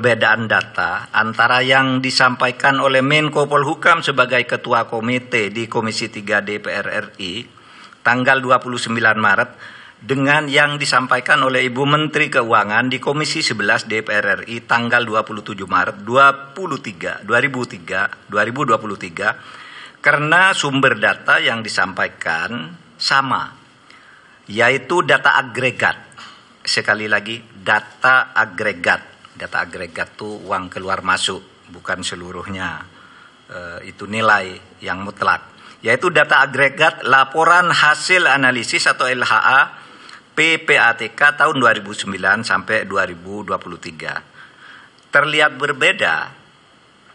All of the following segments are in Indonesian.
perbedaan data antara yang disampaikan oleh Menko Polhukam sebagai Ketua Komite di Komisi III DPR RI tanggal 29 Maret dengan yang disampaikan oleh Ibu Menteri Keuangan di Komisi XI DPR RI tanggal 27 Maret 2023 karena sumber data yang disampaikan sama, yaitu data agregat. Sekali lagi, data agregat. Data agregat itu uang keluar masuk, bukan seluruhnya. Itu nilai yang mutlak. Yaitu data agregat laporan hasil analisis atau LHA PPATK tahun 2009 sampai 2023. Terlihat berbeda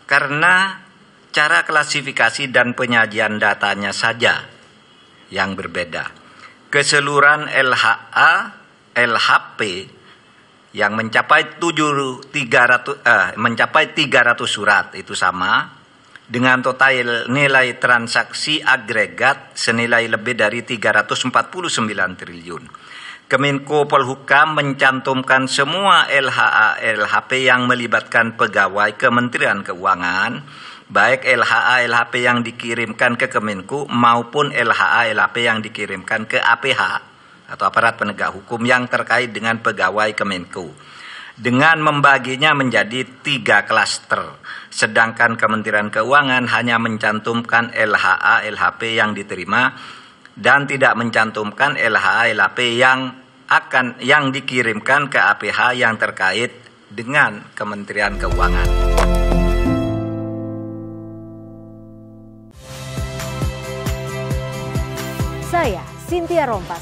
karena cara klasifikasi dan penyajian datanya saja yang berbeda. Keseluruhan LHP yang mencapai 300 surat itu sama dengan total nilai transaksi agregat senilai lebih dari 349 triliun. Kemenko Polhukam mencantumkan semua LHA/LHP yang melibatkan pegawai Kementerian Keuangan, baik LHA/LHP yang dikirimkan ke Kemenkeu maupun LHA/LHP yang dikirimkan ke APH atau aparat penegak hukum yang terkait dengan pegawai Kemenkeu, dengan membaginya menjadi 3 klaster. Sedangkan Kementerian Keuangan hanya mencantumkan LHA/LHP yang diterima dan tidak mencantumkan LHA/LHP yang dikirimkan ke APH yang terkait dengan Kementerian Keuangan. Saya Cynthia Rompas.